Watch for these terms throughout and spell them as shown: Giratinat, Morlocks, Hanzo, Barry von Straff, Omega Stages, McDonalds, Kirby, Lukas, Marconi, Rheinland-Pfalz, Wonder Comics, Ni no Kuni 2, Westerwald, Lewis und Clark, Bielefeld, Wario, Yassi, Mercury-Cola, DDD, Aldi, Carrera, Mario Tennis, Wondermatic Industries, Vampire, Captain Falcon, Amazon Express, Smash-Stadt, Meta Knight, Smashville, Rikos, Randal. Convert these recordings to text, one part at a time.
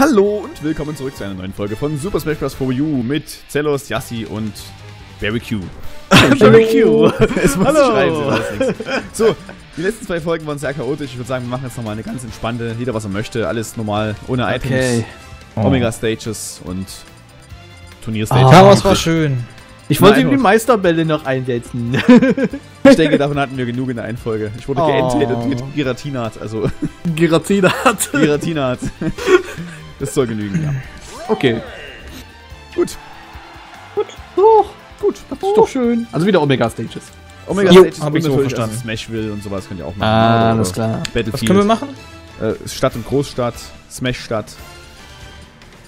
Hallo und willkommen zurück zu einer neuen Folge von Super Smash Bros 4U mit Zellos, Yassi und Barbecue. Barbecue! Es muss schreiben, so, die letzten zwei Folgen waren sehr chaotisch. Ich würde sagen, wir machen jetzt nochmal eine ganz entspannte, jeder was er möchte, alles normal, ohne Items, Omega Stages und Turnierstages. Chaos war schön. Ich wollte ihm die Meisterbälle noch einsetzen. Ich denke, davon hatten wir genug in der einen Folge. Ich wurde geentet mit Giratinat, also. Giratinat. Giratinat. Das soll genügen, ja. Okay. Gut. Gut. Oh, gut. Das ist doch schön. Also wieder Omega Stages. Omega Stages habe ich so verstanden. Smashville und sowas könnt ihr auch machen. Ah, alles klar. Battlefield. Was können wir machen? Stadt und Großstadt, Smash-Stadt.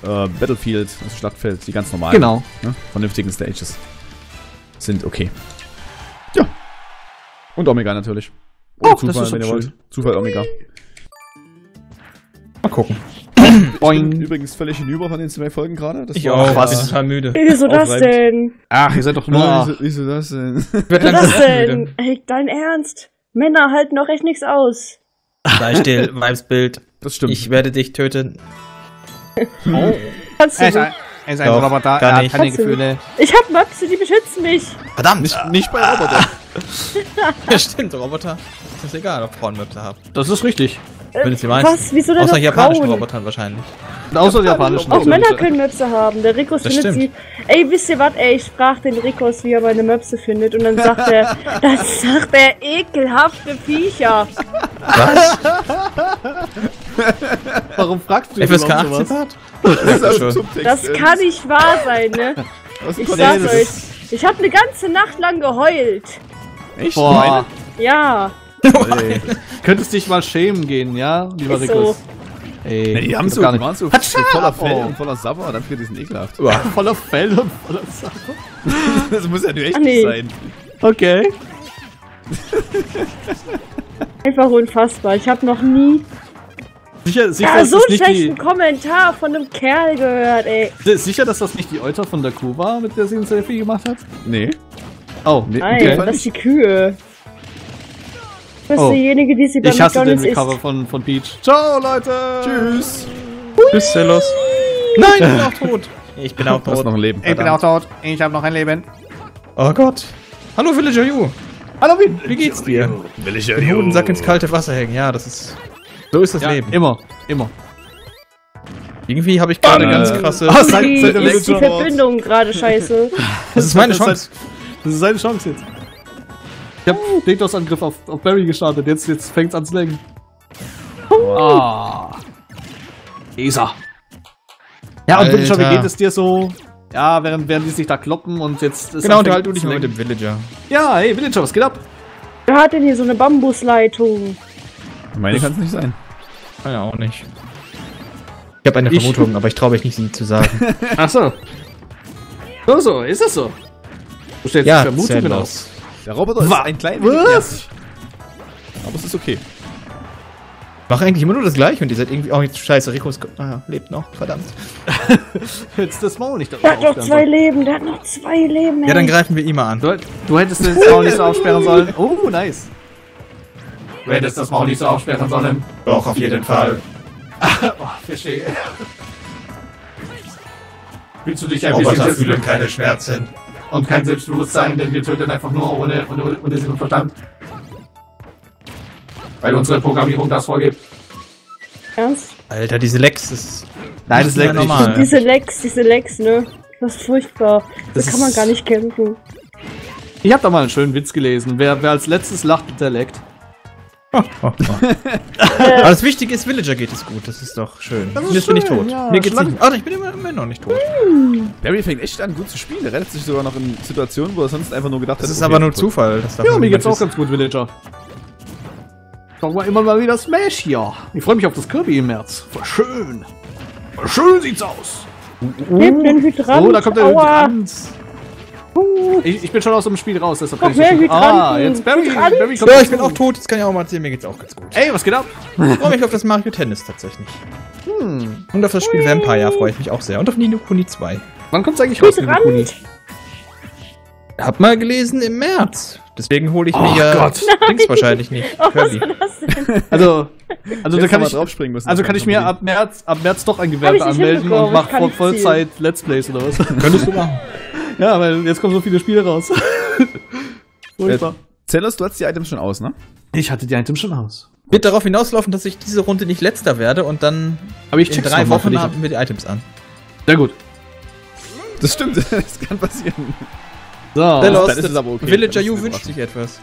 Battlefield, das Schlachtfeld, die ganz normalen, genau. Ne, vernünftigen Stages sind okay. Ja. Und Omega natürlich. Oh, Zufall, das ist wenn ihr wollt. Zufall Omega. Mal gucken. Boing. Ich bin übrigens völlig hinüber von den zwei Folgen gerade. Ich auch, ich bin total müde. Wieso das denn? Ach, ihr seid doch nur. Wieso das denn? Wieso das denn? Ey, dein Ernst? Männer halten doch echt nichts aus. Sei still, Weibsbild. Das stimmt. Ich werde dich töten. Oh. Kannst du er ist ein doch, Roboter, gar er hat keine Gefühle. Ich hab Möpse, die beschützen mich. Verdammt, nicht bei Robotern. Ja, stimmt, Roboter. Ist egal, ob Frauen Möpse haben. Das ist richtig. Wenn es was? Wieso denn außer japanischen Frauen? Robotern wahrscheinlich. Und außer japanischen Robotern. Auch Männer können Möpse haben. Der Rikos das findet stimmt. Sie. Ey, wisst ihr was? Ey, ich sprach den Rikos, wie er meine Möpse findet. Und dann sagt er, das sagt er ekelhafte Viecher. Was? Warum fragst du mich so was? Das kann nicht wahr sein, ne? Ich sag's euch. Ich hab eine ganze Nacht lang geheult. Echt? Boah. Ja. Ey. Könntest dich mal schämen gehen, ja? Lieber Rikos. Ey, nee, die haben so, waren so voller Fell und voller Sapper, dann fühlt die sind ekelhaft. Voller Fell und voller Sapper? Das muss ja nur echt nicht sein. Okay. Einfach unfassbar. Ich habe noch nie sicher, ja, so einen schlechten Kommentar von einem Kerl gehört, ey. Sicher, dass das nicht die Euter von der Kuh war, mit der sie ein Selfie gemacht hat? Nee. Oh, nee. Nein, das ist die Kühe. Das ist diejenige, die sie bei McDonalds isst. Ich hasse den Recover von Peach. Ciao, Leute. Tschüss. Tschüss, Zellos. Nein, ich bin auch tot. Ich bin auch tot. Du hast noch ein Leben. Ich bin auch tot. Ich habe noch ein Leben. Oh Gott. Hallo, Villager You. Hallo, wie geht's dir? Villager You. Den Hodensack ins kalte Wasser hängen. Ja, das ist... So ist das Leben. Immer, immer. Irgendwie habe ich gerade ganz krasse... Irgendwie ist die Verbindung gerade scheiße. Das ist meine Chance. Das ist seine Chance jetzt. Ich hab DDoS-Angriff auf Barry gestartet. Jetzt fängt's an zu lenken. Ah. Esa. Ja, und Villager, wie geht es dir so? Ja, während die sich da kloppen und jetzt... Ist genau, unterhalte du dich mal mit dem Villager. Ja, hey Villager, was geht ab? Wer hat denn hier so eine Bambusleitung? Meine kann es nicht sein. Kann ja auch nicht. Ich habe eine Vermutung, aber ich traue mich nicht, sie zu sagen. Ach so. So, ist das so? Du stellst ja Vermutungen aus. Der Roboter ist ein klein wenig nervig. Aber es ist okay. Mach eigentlich immer nur das Gleiche und ihr seid irgendwie auch nicht scheiße. Rikos lebt noch, verdammt. Jetzt das Maul nicht. Der hat noch zwei Leben, der hat noch zwei Leben. Ey. Ja, dann greifen wir ihm mal an. Du hättest das Maul nicht so aufsperren sollen. Oh, nice. Du hättest das Maul nicht so aufsperren sollen. Doch, auf jeden Fall. Verstehe. Willst du dich ein bisschen fühlen? Keine Schmerzen. Und kein Selbstbewusstsein, denn wir töten einfach nur ohne Sinn und Verstand. Weil unsere Programmierung das vorgibt. Ernst? Alter, diese Lex ist... Nein, das ist nicht normal. Diese Lex, ne? Das ist furchtbar. Das kann man gar nicht kämpfen. Ich hab da mal einen schönen Witz gelesen. Wer als letztes lacht, der leckt. Aber das Wichtige ist, Villager geht es gut, das ist doch schön. Jetzt bin ich tot. Ja, mir geht's nicht. Ich bin immer noch nicht tot. Barry fängt echt an, gut zu spielen. Er rettet sich sogar noch in Situationen, wo er sonst einfach nur gedacht hat. Das ist aber nur Zufall. Ja, mir geht's auch ganz gut, Villager. Schauen wir immer mal wieder Smash hier. Ich freue mich auf das Kirby im März. Voll schön. Voll schön sieht's aus. Nehmt den Hydrant. Oh, da kommt der Hydrant. Ich bin schon aus dem Spiel raus, deshalb kann ich nicht mehr. Jetzt Barry kommt ich bin auch tot, das kann ich auch mal erzählen, mir geht's auch ganz gut. Ey, was geht ab? Ich freue mich auf das Mario Tennis tatsächlich. Und auf das Spiel Vampire freue ich mich auch sehr. Und auf Ni no Kuni 2. Wann kommt's eigentlich raus, Ni no Kuni? Hab mal gelesen im März. Deswegen hole ich mir Dings wahrscheinlich nicht. Oh, Kirby. Also da kann ich draufspringen müssen. Also kann ich mir ab März doch ein Gewerbe anmelden und mach Vollzeit Let's Plays oder was? Könntest du machen. Ja, weil jetzt kommen so viele Spiele raus. Zellus, du hattest die Items schon aus, ne? Ich hatte die Items schon aus. Wird darauf hinauslaufen, dass ich diese Runde nicht letzter werde und dann aber ich in 3 Wochen haben wir die Items an. Sehr gut. Das stimmt, das kann passieren. So, dann ist es aber okay. Villager U wünscht sich etwas.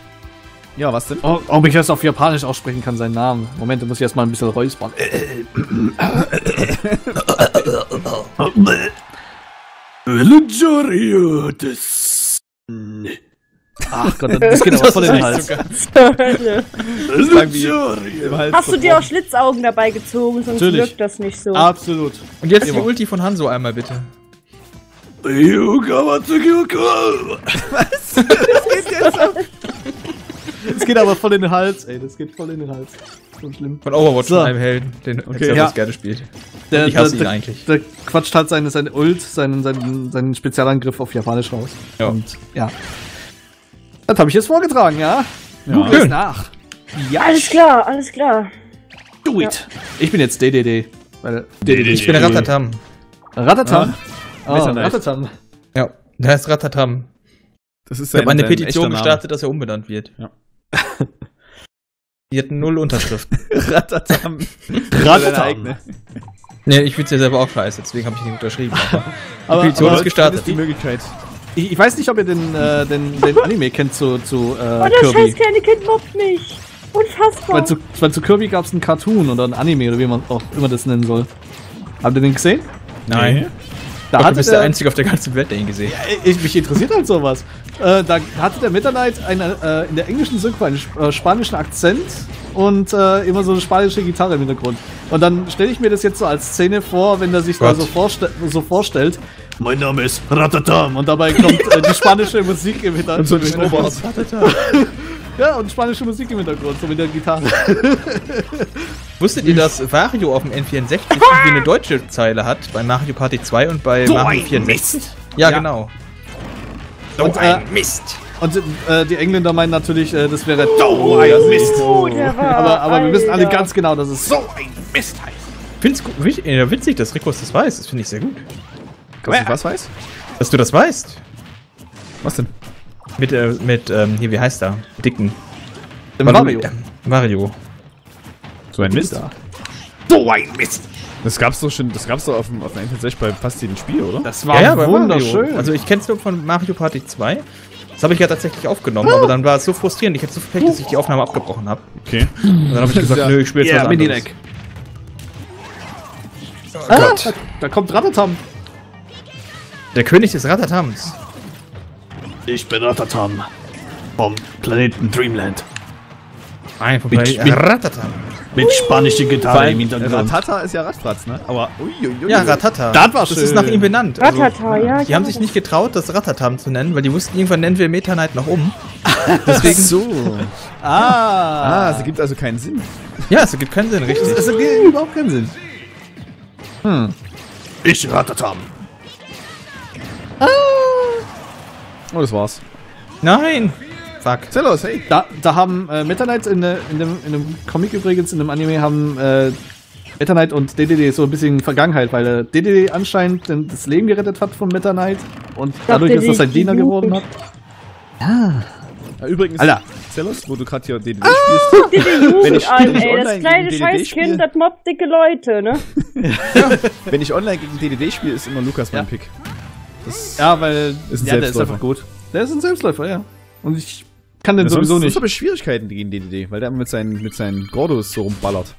Ja, was denn? Ob ich das auf Japanisch aussprechen kann, seinen Namen. Moment, da muss ich erstmal ein bisschen räuspern. Villager U. Ach Gott, das geht aber voll in den Hals. Hast du dir auch Schlitzaugen dabei gezogen, sonst wirkt das nicht so. Absolut. Und jetzt die Ulti von Hanzo einmal bitte. Was? Das geht jetzt ab. Das geht aber voll in den Hals, ey. Das geht voll in den Hals. So schlimm. Von Overwatch, von einem Helden, den Uncharted gerne spielt. Ich hasse ihn eigentlich. Der quatscht halt seine Ult, seinen Spezialangriff auf Japanisch raus. Ja. Und ja. Das habe ich jetzt vorgetragen, ja? Gut, ja. Nach. Ja. Alles klar, alles klar. Do it. Ja. Ich bin jetzt DDD. Weil DDD. Ich bin Rattatam. Rattatam? Ah. Oh, Rattatam. Ja, der heißt Rattatam. Das ist ich habe eine Petition gestartet, dass er umbenannt wird. Ja. Die hatten 0 Unterschriften. Rattatam. Rattatam. Nee, ich find's ja selber auch scheiße, deswegen habe ich nicht unterschrieben. Aber die Petition ist gestartet. Ist die Möglichkeit. Ich weiß nicht, ob ihr den Anime kennt zu Kirby. Oh, das scheiß kleine Kind mobbt mich. Unfassbar. Weil zu Kirby gab es einen Cartoon oder ein Anime oder wie man auch immer das nennen soll. Habt ihr den gesehen? Nein. Da du bist der Einzige auf der ganzen Welt, der ihn gesehen hat. Mich interessiert halt sowas. Da hatte der Meta Knight in der englischen Synchro einen spanischen Akzent und immer so eine spanische Gitarre im Hintergrund. Und dann stelle ich mir das jetzt so als Szene vor, wenn er sich da so vorstellt. Mein Name ist Rattatam und dabei kommt die spanische Musik im Hintergrund. Und so ja, und spanische Musik im Hintergrund, so mit der Gitarre. Wusstet ihr, dass Wario auf dem N64 eine deutsche Zeile hat? Bei Mario Party 2 und bei Mario 64? Ja, ja, genau. Und die Engländer meinen natürlich, das wäre so ein Mist. Aber wir wissen alle ganz genau, dass es so ein Mist heißt. Find's gut, witzig, dass Rikos das weiß. Das finde ich sehr gut. Dass du was weißt? Dass du das weißt? Was denn? Mit wie heißt er? Dicken. Mario. Mario. So ein Mist. So ein Mist! Das gab's doch schon, das gab's doch auf der N64 bei fast jedem Spiel, oder? Das war wunderschön. Mario. Also ich kenn's nur von Mario Party 2. Das habe ich ja tatsächlich aufgenommen, aber dann war es so frustrierend. Ich hatte so viel Pech, dass ich die Aufnahme abgebrochen habe. Okay. Und dann habe ich gesagt, nö, ich spiele jetzt was anderes. Oh Gott. Da kommt Rattatam. Der König des Rattatams. Ich bin Rattatam. Vom Planeten Dreamland. Nein, vom Planeten Rattatam. Mit spanischer Gitarre im Hintergrund. Rattata ist ja Rattplatz, ne? Aber uiuiui. Ja, Rattata. Das war schön. Das ist nach ihm benannt. Rattata, also, ja. Die haben sich nicht getraut, das Rattatam zu nennen, weil die wussten, irgendwann nennen wir Meta Knight noch um. Deswegen. So. Ah. Es gibt also keinen Sinn. Ja, es gibt keinen Sinn, richtig. Es ergibt überhaupt keinen Sinn. Hm. Ich Rattatam. Ah. Oh, das war's. Nein! Fuck. Zellus, hey! Da haben Meta Knight in einem Comic übrigens, in einem Anime, haben Meta Knight und DDD so ein bisschen Vergangenheit, weil DDD anscheinend das Leben gerettet hat von Meta Knight und dadurch ist das sein Diener geworden hat. Ja. Übrigens, Zellus, wo du gerade hier DDD spielst. Ey, das kleine Scheißkind, das mobbt dicke Leute, ne? Wenn ich online gegen DDD spiele, ist immer Lukas mein Pick. Ja, weil der ist einfach gut. Der ist ein Selbstläufer, ja. Und ich kann den sowieso nicht. Ich habe Schwierigkeiten gegen DDD, weil der mit seinen Gordos so rumballert.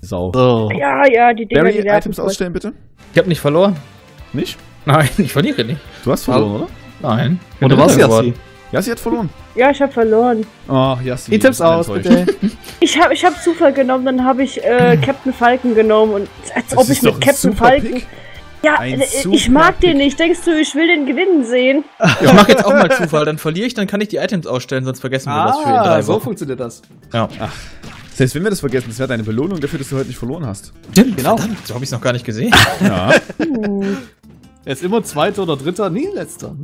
Sau. Oh. Ja, die Dinger, die Items ausstellen, bitte. Ich habe nicht verloren. Nicht? Nein, ich verliere nicht. Du hast verloren, oder? Nein. Oder warst du Yassi? Yassi hat verloren. Ja, ich habe verloren. Oh, Yassi. Items aus, bitte. Ich hab Zufall genommen, dann habe ich Captain Falcon genommen. Und als ob ich mit Captain Falcon... Ja, ich mag den nicht. Denkst du, ich will den gewinnen sehen? Ich mach jetzt auch mal Zufall. Dann verliere ich, dann kann ich die Items ausstellen, sonst vergessen wir das für in 3 Wochen. So funktioniert das. Ja. Ach, selbst wenn wir das vergessen, das wäre deine Belohnung dafür, dass du heute nicht verloren hast. Stimmt, genau. Verdammt, so habe ich es noch gar nicht gesehen. Ja. Er ist immer Zweiter oder Dritter, nie Letzter.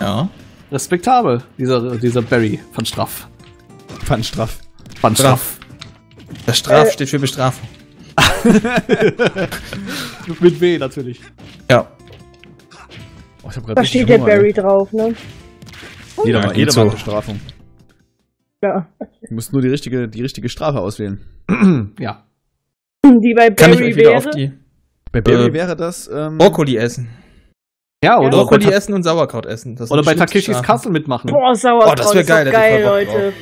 Ja. Respektabel, dieser Barry von Straff. Pfannstraff. Pfannstraff. Das Straf steht für Bestrafung. Mit W natürlich. Ja. Oh, da steht der Barry drauf, ne? Jeder macht Bestrafung. Ja. Du musst nur die richtige Strafe auswählen. Ja. Die bei Barry wäre? Bei Barry wäre das... Brokkoli essen. Ja, oder? Brokkoli essen und Sauerkraut essen. Das oder bei Takeshis Castle mitmachen. Boah, Sauerkraut, das wäre geil, Leute.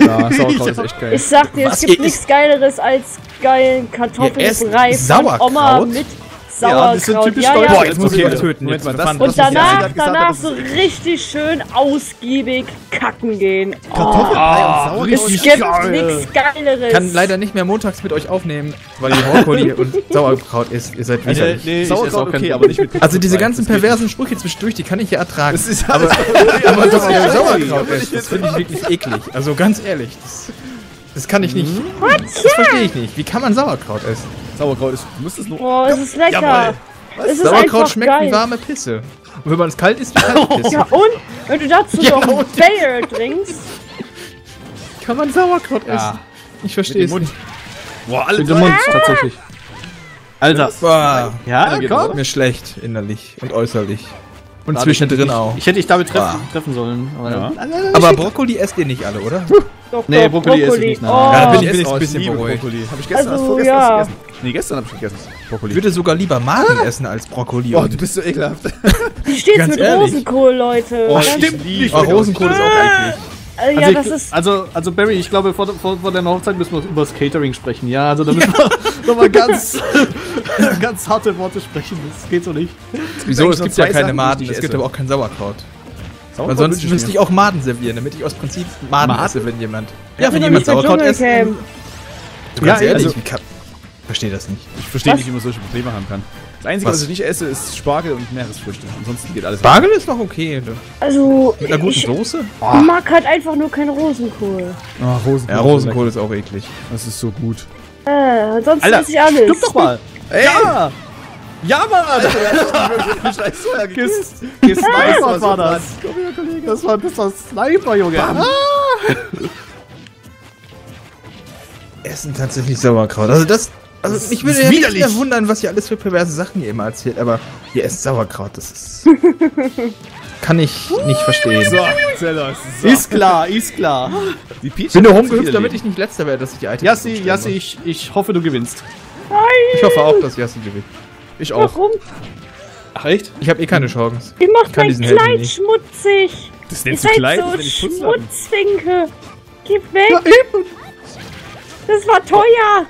Ja, Sauerkraut ist echt geil. Ich sag dir, es gibt nichts Geileres als geilen Kartoffelbrei von Oma mit Sauerkraut. Ja, das sind typisch Deutsche. Boah, jetzt muss ich töten. Und danach so richtig schön ausgiebig kacken gehen. Kartoffelbrei und Sauerkraut. Es gibt nichts Geileres. Ich kann leider nicht mehr montags mit euch aufnehmen, weil ihr Brokkoli und Sauerkraut isst. Ihr seid widerlich. Nee, Sauerkraut okay, aber nicht mit Kartoffelbrei. Also diese ganzen perversen Sprüche zwischendurch, die kann ich ja ertragen. Das ist aber das Sauerkraut ist, das finde ich wirklich eklig. Also ganz ehrlich, das kann ich nicht. Das verstehe ich nicht. Wie kann man Sauerkraut essen? Sauerkraut ist. Boah, es ist lecker. Es ist Sauerkraut schmeckt geil. Wie warme Pisse. Und wenn man es kalt isst, wie kalt Pisse. Ja, und wenn du dazu noch ein Bier trinkst, kann man Sauerkraut essen. Ich verstehe es nicht. Boah, alles im Mund tatsächlich. Alter. Boah. Ja, komm. Mir schlecht innerlich und äußerlich. Und zwischendrin auch. Ich hätte dich damit treffen sollen. Aber, ja. Aber Brokkoli esst ihr nicht alle, oder? Doch, nee, Brokkoli esse ich nicht. Oh. Ja, da bin ich jetzt ein bisschen beruhigt. Hab ich gestern vorgestern gegessen? Nee, gestern habe ich gegessen. Brokkoli. Ich würde sogar lieber Magen essen als Brokkoli. Oh, du bist so ekelhaft. Wie steht's mit Rosenkohl, Leute? Oh, stimmt nicht. Oh, Rosenkohl ist auch eklig. Also, ja, also Barry, ich glaube, vor deiner Hochzeit müssen wir über das Catering sprechen. Ja, also da müssen wir nochmal ganz harte Worte sprechen. Das geht so nicht. Wieso? Es gibt ja keine Maden, es gibt aber auch kein Sauerkraut. Weil sonst müsste ich auch Maden servieren, damit ich aus Prinzip Maden esse, wenn jemand. Ja, wenn jemand Sauerkraut isst. Ganz ehrlich, ich verstehe das nicht. Ich verstehe nicht, wie man solche Probleme haben kann. Das Einzige, was ich nicht esse, ist Spargel und Meeresfrüchte. Ansonsten geht alles. Spargel ist noch okay. Also, mit einer guten Soße? Ich mag halt einfach nur keinen Rosenkohl. Oh, Rosenkohl. Ja, Rosenkohl ist auch eklig. Das ist so gut. Sonst esse ich alles. Stimmt doch mal. Ey. Ja! Ja, Mann! Alter, du hast Scheiß vorher geküsst. Gesniper war das. Komm her, Kollege. Das war Sniper, Junge. Essen tatsächlich Sauerkraut. Also das... Also, ich würde ja nicht mehr wundern, was ihr alles für perverse Sachen ihr immer erzählt, aber ihr esst Sauerkraut, das ist... kann ich nicht verstehen. So. Ist klar. Ich bin nur rumgehüpft, damit ich nicht letzter werde, dass ich die Items Yassi, ich hoffe, du gewinnst. Nein. Ich hoffe auch, dass Yassi gewinnt. Ich auch. Warum? Ach, echt? Ich habe eh keine Chance. Ihr macht mein Kleid schmutzig. Das nennt sich Kleid, wenn ich putze. Schmutzfinke. Gib weg. Das war teuer.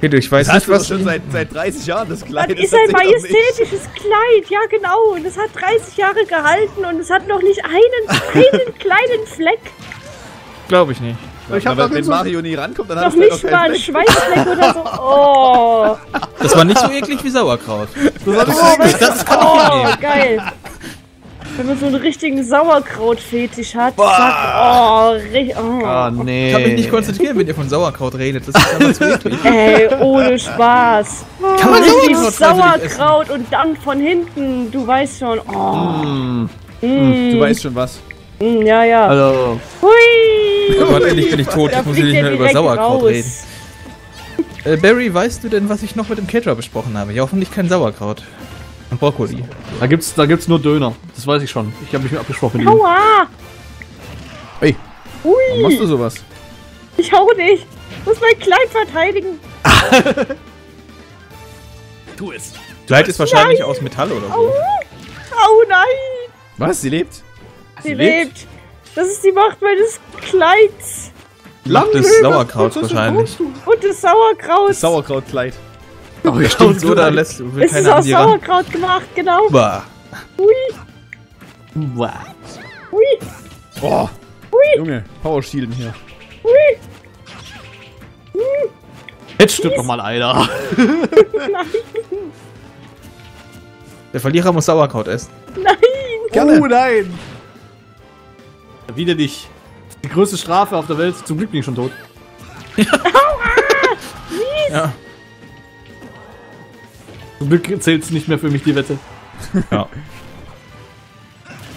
Hey, ich weiß nicht, was schon seit 30 Jahren das Kleid ist. Das ist ein majestätisches Kleid, ja genau. Und es hat 30 Jahre gehalten und es hat noch nicht einen kleinen Fleck. Glaube ich nicht. Ich aber wenn Mario nie rankommt, dann hat er noch nicht mal einen Schweißfleck oder so. Oh. Das war nicht so eklig wie Sauerkraut. Das kann ich nicht. Geil. Wenn man so einen richtigen Sauerkraut-Fetisch hat, sagt, nee. Ich kann mich nicht konzentrieren, wenn ihr von Sauerkraut redet. Das ist aber zu eklig. Ey, ohne Spaß. Kann man Sauerkraut und dann von hinten, du weißt schon. Du weißt schon was. Ja, ja. Also. Hui! Gott, endlich bin ich tot. Ich muss nicht mehr über Sauerkraut reden. Barry, weißt du denn, was ich noch mit dem Caterer besprochen habe? Ja, hoffentlich kein Sauerkraut. Und Brokkoli. Da gibt's nur Döner. Das weiß ich schon. Ich habe mich abgesprochen. Aua! Ey! Ui. Warum machst du sowas? Ich hau dich! Ich muss mein Kleid verteidigen! Tu es! Kleid ist wahrscheinlich aus Metall oder so. Au nein! Was? Sie lebt? Sie lebt! Das ist die Macht meines Kleids! Lacht des Sauerkrauts wahrscheinlich. Und des Sauerkrauts! Das Sauerkrautkleid. Oh, ja, stimmt, oder lässt du keiner an dir ran? Es ist aus Sauerkraut gemacht, genau. Bah. Ui. Bah. Ui. Oh. Ui. Junge, Power Shielden hier. Ui. Ui. Jetzt stirbt doch mal einer. Nein. Der Verlierer muss Sauerkraut essen. Nein. Oh nein. Wieder nicht. Die größte Strafe auf der Welt. Zum Glück bin ich schon tot. Ja. Aua. Ja. Zum Glück zählt's nicht mehr für mich, die Wette. Ja.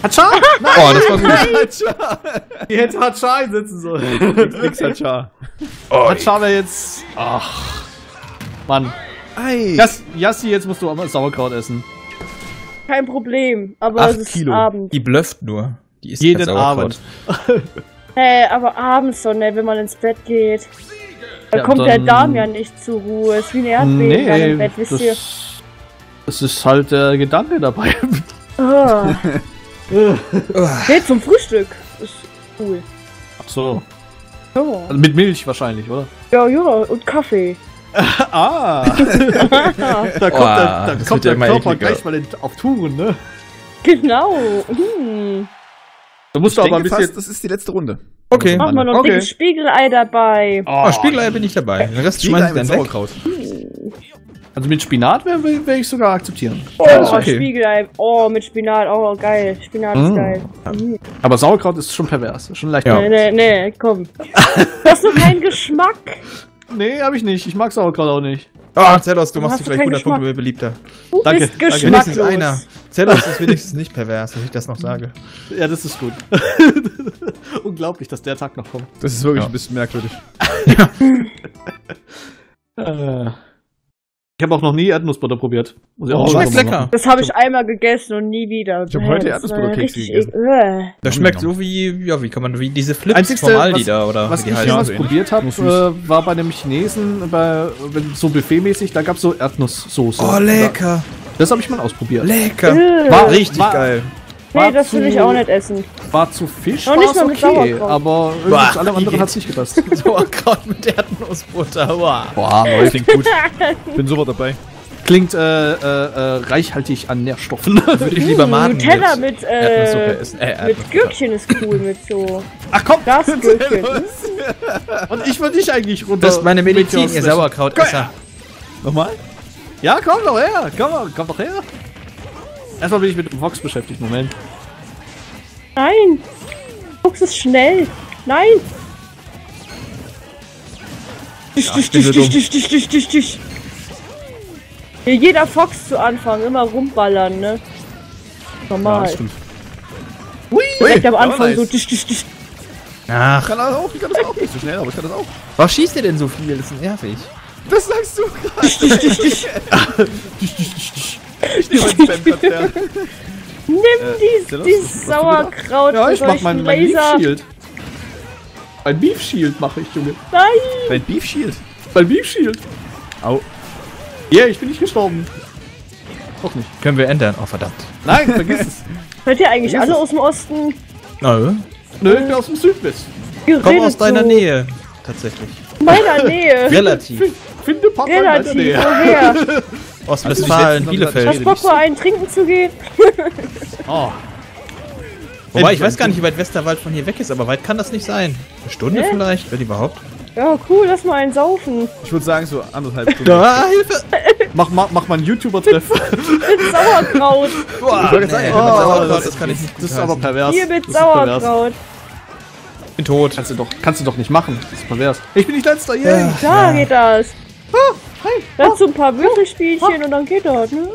Hatscha! Nein! Oh, das war gut. Ihr hättet Hatscha einsetzen sollen. Nix Hatscha. Hatscha wäre jetzt... Ach... Mann. Ei. Yassi, jetzt musst du aber Sauerkraut essen. Kein Problem, aber es ist Abend. Die blöfft nur. Die isst jeden Abend. Aber abends schon, wenn man ins Bett geht. Da ja, kommt der Darm ja nicht zur Ruhe. Ist wie ein Erdbeben dann im Bett, wisst ihr. Das ist halt der Gedanke dabei. Ah. Nee, zum Frühstück. Ist cool. Ach so. Ja. Also mit Milch wahrscheinlich, oder? Ja, ja, und Kaffee. Ah! Da kommt, da kommt der Körper gleich mal auf Touren, ne? Genau. Hm. Da musst du aber ein bisschen. Fast, das ist die letzte Runde. Okay. Machen wir noch ein dickes Spiegelei dabei. Oh, Spiegelei bin ich dabei. Den Rest schmeiß ich dann weg. Sauerkraut. Also mit Spinat werde ich sogar akzeptieren. Oh, okay. Spiegelei. Oh, mit Spinat. Oh, geil. Spinat ist geil. Mhm. Aber Sauerkraut ist schon pervers. Schon leicht. Ja. Nee, komm. Hast du keinen Geschmack? Nee, hab ich nicht. Ich mag Sauerkraut auch nicht. Ah, Zellos, du machst dich vielleicht 100 Punkte beliebter. Du bist geschmacklos. Wenigstens einer. Zellos ist wenigstens nicht pervers, dass ich das noch sage. Ja, das ist gut. Unglaublich, dass der Tag noch kommt. Das ist wirklich ein bisschen merkwürdig. Ich habe auch noch nie Erdnussbutter probiert. Schmeckt lecker. Das habe ich einmal gegessen und nie wieder. Ich habe heute Erdnussbutterkekse gegessen. Das schmeckt so wie, wie kann man, wie diese Flips vom Aldi da, oder? Was ich jemals probiert habe, war bei einem Chinesen, so buffetmäßig, da gab es so Erdnusssoße. Oh, lecker. Das habe ich mal ausprobiert. Lecker. War richtig geil. Nee, das will ich auch nicht essen. War zu Fisch, war es okay, aber irgendwas anderes hat es nicht gepasst. Sauerkraut mit Erdnussbutter, boah, das klingt gut. Bin super dabei. Klingt reichhaltig an Nährstoffen. Würde ich lieber Maden Nutella mit Erdnussbutter essen. Mit Gürkchen ist cool, mit so... Ach komm, das Gürkchen. Und ich würde dich eigentlich runter... Das ist meine Medizin, ihr Sauerkrautesser. Nochmal? Ja, komm doch her, komm doch her. Erstmal bin ich mit dem Vox beschäftigt, Moment. Nein! Vox ist schnell! Nein! Tisch. Jeder Fox zu Anfang, immer rumballern, ne? Normal. Ja, stimmt. Hui! Direkt am Anfang so tisch. Ach. Ich kann das auch nicht so schnell, aber ich kann das auch. Was schießt ihr denn so viel? Das ist nervig. Das sagst du gerade! Tisch. Ich nehme meinen Spam-Konzern. Nimm die Sauerkraut. Ja, ich mach meinen Beef-Shield. Mein Beef-Shield mache ich, Junge. Nein! Mein Beef-Shield. Mein Beef-Shield. Au. Yeah, ich bin nicht gestorben. Auch nicht. Können wir ändern. Oh, verdammt. Nein, vergiss es. Hört ihr eigentlich alle aus dem Osten? Nö. Nö, ich bin aus dem Südwesten. Komm aus deiner Nähe. Tatsächlich. Meiner Nähe? Relativ. Finde Papa in meiner Nähe. Woher? Ostwestfalen, Bielefeld. Hast Bock mal einen trinken zu gehen? Oh. Wobei, ich weiß gar nicht, wie weit Westerwald von hier weg ist, aber weit kann das nicht sein. Eine Stunde vielleicht, wenn überhaupt. Ja, cool, lass mal einen saufen. Ich würde sagen, so 1,5 Stunden. Ah, Hilfe! Mach mal einen YouTuber-Treff. Mit Sauerkraut. Boah, das kann ich nicht. Das ist aber pervers. Hier mit Sauerkraut. Ich bin tot. Kannst du doch nicht machen. Das ist pervers. Ich bin nicht letzter hier. Klar geht das. Hey, dazu ein paar Würfelspielchen und dann geht das, ne?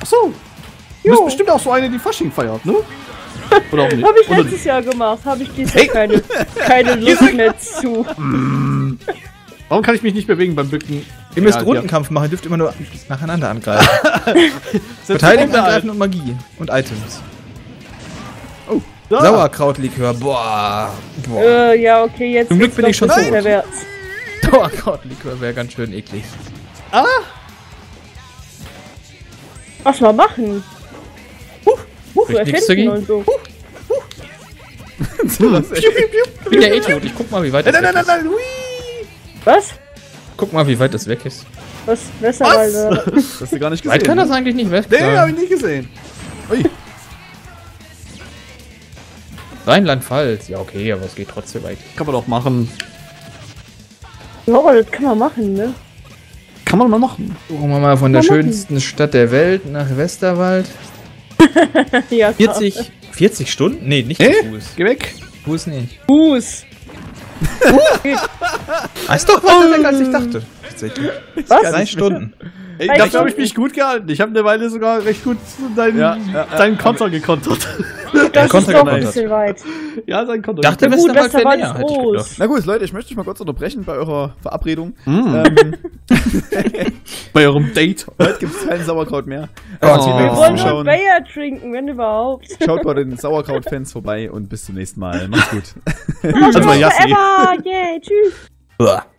Achso. Du bist bestimmt auch so eine, die Fasching feiert, ne? Oder auch nicht. Hab ich letztes Jahr gemacht, hab ich dieses Jahr keine Lust mehr zu. Warum kann ich mich nicht bewegen beim Bücken? Ihr müsst Rundenkampf machen, dürft immer nur nacheinander angreifen. Verteidigung, Angreifen und Magie. Und Items. Oh. Sauerkrautlikör, boah. Ja, okay, jetzt. Zum Glück bin ich schon so. Sauerkrautlikör wäre ganz schön eklig. Ah! Was wir machen? Wir erfinden und so. Ich bin ja eh tot, ich guck mal, wie weit das weg ist. Nein. Was? Guck mal, wie weit das weg ist. Was? Westerwald? Das hast du gar nicht gesehen. Weit kann das eigentlich nicht weg sein. Nee, hab ich nicht gesehen. Ui. Rheinland-Pfalz. Ja, okay, aber es geht trotzdem weit. Kann man doch machen. Ja, das kann man machen, ne? Kann man mal machen. Gucken wir mal von der schönsten Stadt der Welt nach Westerwald. Ja, 40 Stunden? Nee, nicht zu Fuß. Geh weg. Fuß nicht. Fuß. Ist doch weiter weg, als ich dachte. Was? 3 Stunden. Ich glaube, habe ich mich gut gehalten. Ich habe eine Weile sogar recht gut deinen, deinen Konter gekontert. Das ist doch ein bisschen weit. Ja, sein Konter. Ich dachte, Westerwald ist groß. Na gut, Leute, ich möchte euch mal kurz unterbrechen bei eurer Verabredung. Bei eurem Date. Heute gibt es kein Sauerkraut mehr. Oh. Wir wollen nur Bayer trinken, wenn überhaupt. Schaut bei den Sauerkraut-Fans vorbei und bis zum nächsten Mal. Macht's gut. Tschüss.